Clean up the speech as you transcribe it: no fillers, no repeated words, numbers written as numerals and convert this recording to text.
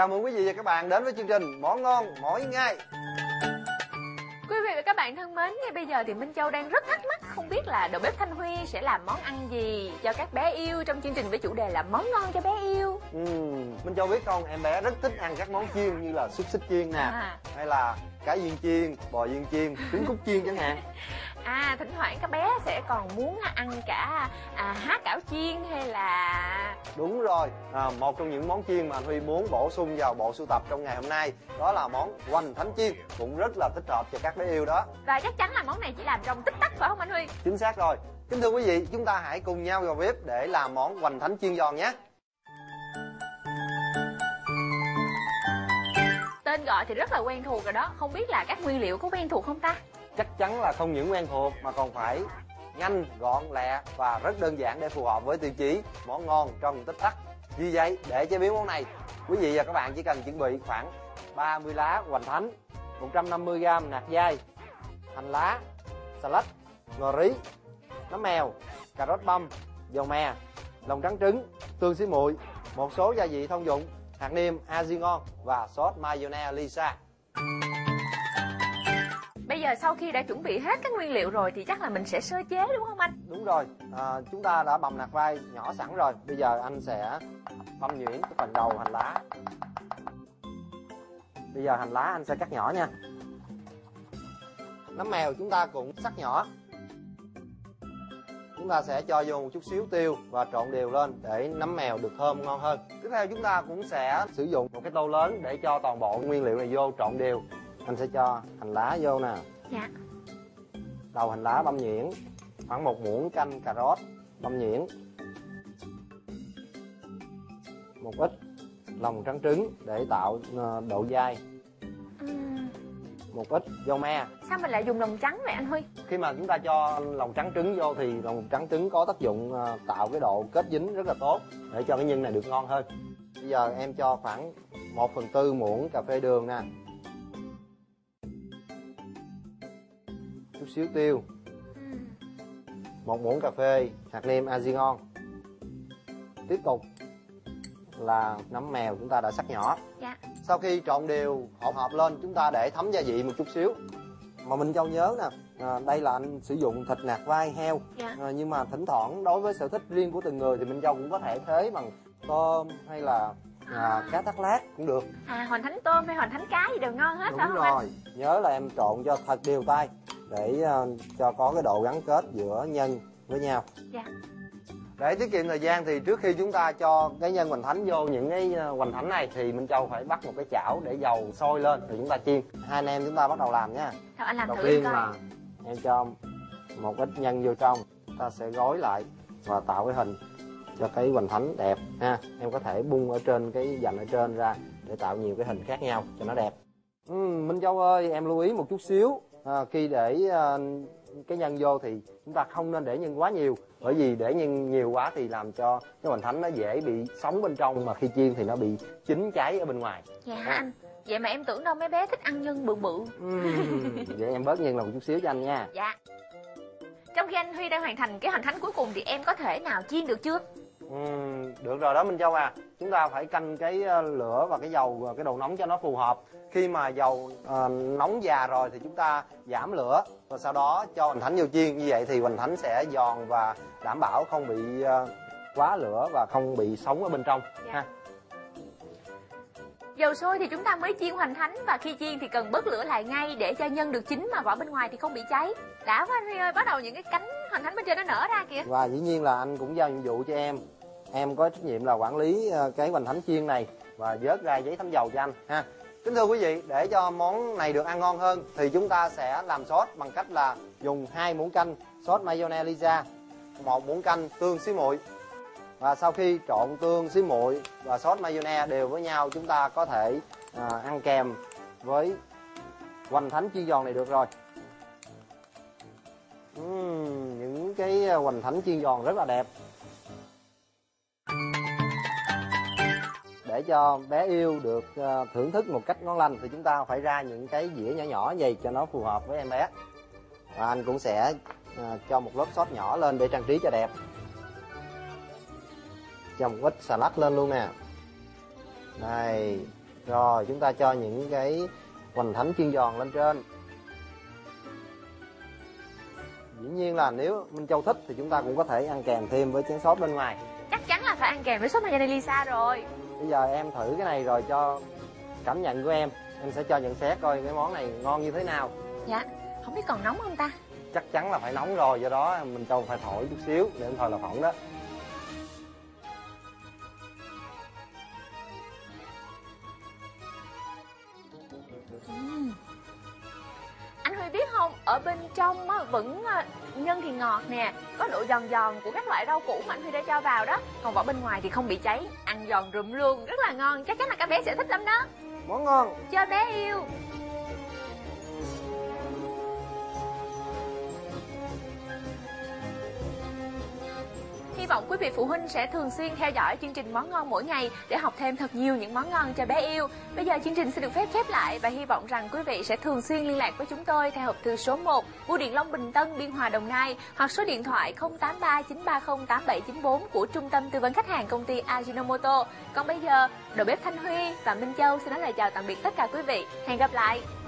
Chào mừng quý vị và các bạn đến với chương trình Món Ngon Mỗi Ngày. Quý vị và các bạn thân mến, ngay bây giờ thì Minh Châu đang rất thắc mắc không biết là đầu bếp Thanh Huy sẽ làm món ăn gì cho các bé yêu trong chương trình với chủ đề là món ngon cho bé yêu. Minh Châu biết không, em bé rất thích ăn các món chiên như là xúc xích chiên nè, hay là cá viên chiên, bò viên chiên, trứng cút chiên chẳng hạn. Thỉnh thoảng các bé sẽ còn muốn ăn cả há cảo chiên hay là... Đúng rồi, một trong những món chiên mà anh Huy muốn bổ sung vào bộ sưu tập trong ngày hôm nay đó là món hoành thánh chiên, cũng rất là thích hợp cho các bé yêu đó. Và chắc chắn là món này chỉ làm trong tích tắc phải không anh Huy? Chính xác rồi. Kính thưa quý vị, chúng ta hãy cùng nhau vào bếp để làm món hoành thánh chiên giòn nhé. Tên gọi thì rất là quen thuộc rồi đó, không biết là các nguyên liệu có quen thuộc không ta? Chắc chắn là không những quen thuộc mà còn phải nhanh, gọn, lẹ và rất đơn giản để phù hợp với tiêu chí món ngon trong tích tắc. Vì vậy, để chế biến món này, quý vị và các bạn chỉ cần chuẩn bị khoảng 30 lá hoành thánh, 150g nạc dai, hành lá, xà lách, ngò rí, nấm mèo, cà rốt băm, dầu mè, lòng trắng trứng, tương xí muội, một số gia vị thông dụng, hạt nêm Aji ngon và sốt mayonnaise Lisa. Bây giờ sau khi đã chuẩn bị hết các nguyên liệu rồi thì chắc là mình sẽ sơ chế đúng không anh? Đúng rồi, chúng ta đã bằm nạc vai nhỏ sẵn rồi. Bây giờ anh sẽ băm nhuyễn cái phần đầu hành lá. Bây giờ hành lá anh sẽ cắt nhỏ nha. Nấm mèo chúng ta cũng cắt nhỏ. Chúng ta sẽ cho vô một chút xíu tiêu và trộn đều lên để nấm mèo được thơm ngon hơn. Tiếp theo chúng ta cũng sẽ sử dụng một cái tô lớn để cho toàn bộ nguyên liệu này vô trộn đều. Anh sẽ cho hành lá vô nè. Dạ. Đầu hành lá băm nhuyễn, khoảng 1 muỗng canh cà rốt băm nhuyễn, một ít lòng trắng trứng để tạo độ dai, một ít dầu me. Sao mình lại dùng lòng trắng vậy anh Huy? Khi mà chúng ta cho lòng trắng trứng vô thì lòng trắng trứng có tác dụng tạo cái độ kết dính rất là tốt để cho cái nhân này được ngon hơn. Bây giờ em cho khoảng 1/4 muỗng cà phê đường nè, chút xíu tiêu, 1 muỗng cà phê hạt nêm Aji ngon. Tiếp tục là nấm mèo chúng ta đã xắt nhỏ. Dạ. Sau khi trộn đều hỗn hợp lên, chúng ta để thấm gia vị một chút xíu. Mà mình Châu nhớ nè, đây là anh sử dụng thịt nạc vai heo. Dạ. Nhưng mà thỉnh thoảng đối với sở thích riêng của từng người thì mình Châu cũng có thể thế bằng tôm hay là cá thác lát cũng được. Hoành thánh tôm hay hoành thánh cá gì đều ngon hết. Đúng rồi. Không anh? Nhớ là em trộn cho thật đều tay để cho có cái độ gắn kết giữa nhân với nhau. Dạ. Để tiết kiệm thời gian thì trước khi chúng ta cho cái nhân hoành thánh vô những cái hoành thánh này thì Minh Châu phải bắt một cái chảo để dầu sôi lên rồi chúng ta chiên. Hai anh em chúng ta bắt đầu làm nha. Thôi anh làm đầu tiên là em cho một ít nhân vô trong, ta sẽ gói lại và tạo cái hình cho cái hoành thánh đẹp ha. Em có thể bung ở trên cái dành ở trên ra để tạo nhiều cái hình khác nhau cho nó đẹp. Minh Châu ơi, em lưu ý một chút xíu. Khi để cái nhân vô thì chúng ta không nên để nhân quá nhiều, bởi vì để nhân nhiều quá thì làm cho cái hoành thánh nó dễ bị sống bên trong mà khi chiên thì nó bị chín cháy ở bên ngoài. Dạ anh, vậy mà em tưởng đâu mấy bé thích ăn nhân bự bự. Vậy em bớt nhân là một chút xíu cho anh nha. Dạ. Trong khi anh Huy đang hoàn thành cái hoành thánh cuối cùng thì em có thể nào chiên được chưa? Được rồi đó Minh Châu à. Chúng ta phải canh cái lửa và cái dầu và cái độ nóng cho nó phù hợp. Khi mà dầu nóng già rồi thì chúng ta giảm lửa và sau đó cho hoành thánh vô chiên. Như vậy thì hoành thánh sẽ giòn và đảm bảo không bị quá lửa và không bị sống ở bên trong. Dạ. Ha. Dầu sôi thì chúng ta mới chiên hoành thánh, và khi chiên thì cần bớt lửa lại ngay để cho nhân được chín mà vỏ bên ngoài thì không bị cháy. Đã quá anh Huy ơi, bắt đầu những cái cánh hoành thánh bên trên nó nở ra kìa. Và dĩ nhiên là anh cũng giao nhiệm vụ cho em. Em có trách nhiệm là quản lý cái hoành thánh chiên này và vớt ra giấy thấm dầu cho anh ha. Kính thưa quý vị, để cho món này được ăn ngon hơn thì chúng ta sẽ làm sốt bằng cách là dùng 2 muỗng canh sốt mayonnaise Lisa, 1 muỗng canh tương xí muội. Và sau khi trộn tương xí muội và sốt mayonnaise đều với nhau, chúng ta có thể ăn kèm với hoành thánh chiên giòn này được rồi. Những cái hoành thánh chiên giòn rất là đẹp. Để cho bé yêu được thưởng thức một cách ngon lành thì chúng ta phải ra những cái dĩa nhỏ nhỏ vậy cho nó phù hợp với em bé. Và anh cũng sẽ cho một lớp sốt nhỏ lên để trang trí cho đẹp. Cho một ít xà lách lên luôn nè. Đây, Rồi chúng ta cho những cái hoành thánh chiên giòn lên trên. Dĩ nhiên là nếu Minh Châu thích thì chúng ta cũng có thể ăn kèm thêm với chén sốt bên ngoài. Chắc chắn là phải ăn kèm với sốt này Lisa rồi. Bây giờ em thử cái này rồi cho cảm nhận của em sẽ cho nhận xét coi cái món này ngon như thế nào. Dạ, không biết còn nóng không ta? Chắc chắn là phải nóng rồi, do đó Minh Châu phải thổi chút xíu để em thôi là phỏng đó. Anh Huy biết không, ở bên trong vẫn nhân thì ngọt nè, có độ giòn giòn của các loại rau củ mà anh Huy đã cho vào đó. Còn vỏ bên ngoài thì không bị cháy, ăn giòn rụm luôn, rất là ngon, chắc chắn là các bé sẽ thích lắm đó. Món ngon cho bé yêu. Hy vọng quý vị phụ huynh sẽ thường xuyên theo dõi chương trình Món Ngon Mỗi Ngày để học thêm thật nhiều những món ngon cho bé yêu. Bây giờ chương trình sẽ được phép khép lại và hy vọng rằng quý vị sẽ thường xuyên liên lạc với chúng tôi theo hộp thư số 1, Bưu điện Long Bình Tân, Biên Hòa, Đồng Nai hoặc số điện thoại 0839308794 của Trung tâm Tư vấn Khách hàng Công ty Ajinomoto. Còn bây giờ, đầu bếp Thanh Huy và Minh Châu xin nói lời chào tạm biệt tất cả quý vị. Hẹn gặp lại!